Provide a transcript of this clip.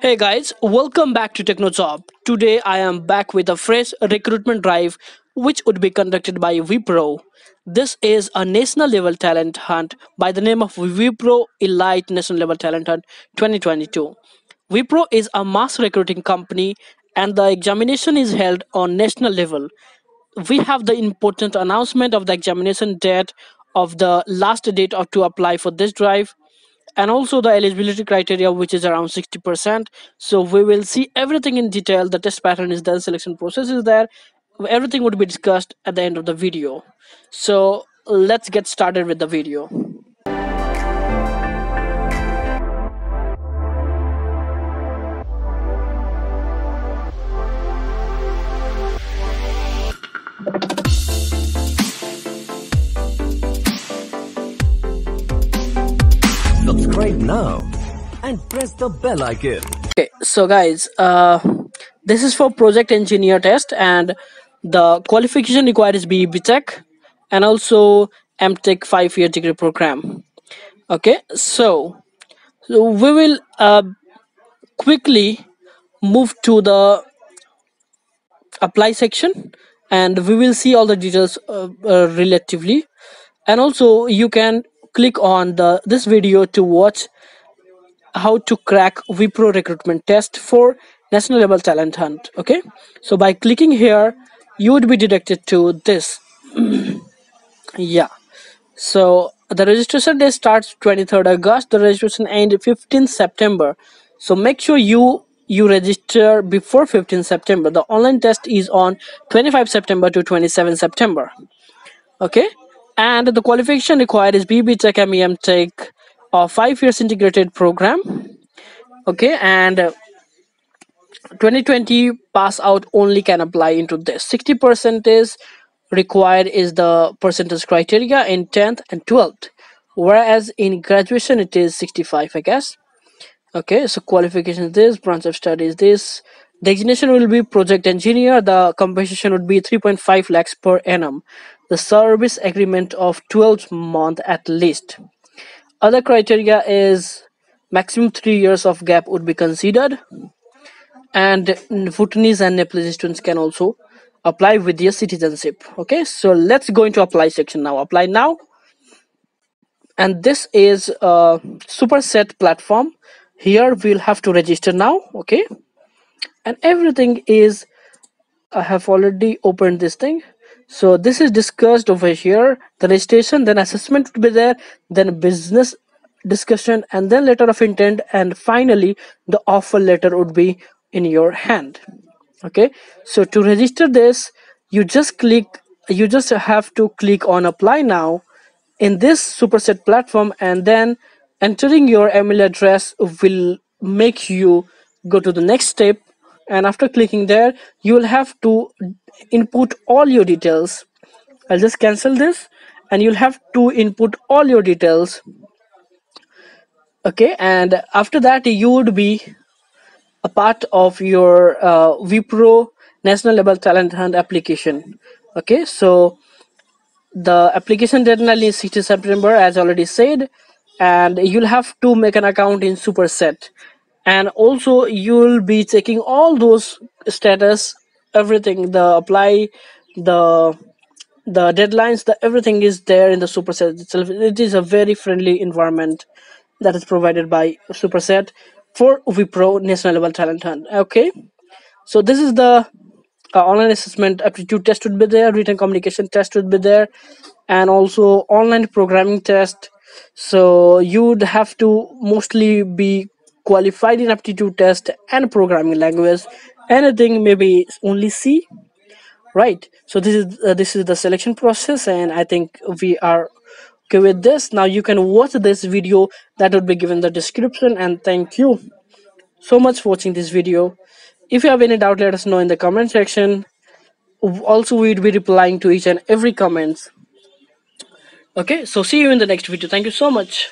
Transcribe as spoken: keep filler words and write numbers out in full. Hey guys, welcome back to TechnoJob. Today I am back with a fresh recruitment drive which would be conducted by Wipro. This is a national level talent hunt by the name of Wipro Elite National Level Talent Hunt twenty twenty-two. Wipro is a mass recruiting company and the examination is held on national level. We have the important announcement of the examination date of the last date of to apply for this drive, and also the eligibility criteria, which is around sixty percent. So we will see everything in detail. The test pattern is done, selection process is there, everything would be discussed at the end of the video. So let's get started with the video. Subscribe now and press the bell icon. Okay, so guys, uh, this is for project engineer test, and the qualification required is B E B Tech and also M Tech five year degree program. Okay, so, so we will uh, quickly move to the apply section and we will see all the details uh, uh, relatively, and also you can click on the this video to watch how to crack Wipro recruitment test for national level talent hunt. Okay, so by clicking here you would be directed to this. Yeah, so the registration day starts twenty-third August, the registration end fifteenth September, so make sure you you register before fifteenth September. The online test is on twenty-fifth September to twenty-seventh September. Okay, and the qualification required is B B Tech, M E M Tech, or five years integrated program. Okay, and twenty twenty pass out only can apply into this. sixty percent is required is the percentage criteria in tenth and twelfth, whereas in graduation it is sixty-five, I guess. Okay, so qualification is this, branch of study is this, designation will be project engineer, the compensation would be three point five lakhs per annum, the service agreement of twelve months at least. Other criteria is maximum three years of gap would be considered, and Bhutanese and Nepalese students can also apply with their citizenship. Okay, so let's go into apply section now. Apply now, and this is a Superset platform. Here we'll have to register now. Okay, and everything is, I have already opened this thing, so this is discussed over here, the registration, then assessment would be there, then business discussion, and then letter of intent, and finally the offer letter would be in your hand. Okay, so to register this you just click you just have to click on apply now in this Superset platform, and then entering your email address will make you go to the next step, and after clicking there you will have to input all your details. I'll just cancel this, and you'll have to input all your details. Okay, and after that you would be a part of your uh, Wipro National Level Talent Hunt application. Okay, so the application deadline is sixteenth September, as already said, and you'll have to make an account in Superset, and also you'll be checking all those status, everything, the apply, the the deadlines, the everything is there in the Superset itself. It is a very friendly environment that is provided by Superset for Wipro National Level Talent Hunt. Okay, so this is the uh, online assessment, aptitude test would be there, written communication test would be there, and also online programming test. So you would have to mostly be qualified in aptitude test and programming language, anything maybe only C, right? So this is uh, this is the selection process, and I think we are okay with this. Now you can watch this video that would be given in the description, and thank you so much for watching this video. If you have any doubt, let us know in the comment section. Also we would be replying to each and every comments. Okay, so see you in the next video. Thank you so much.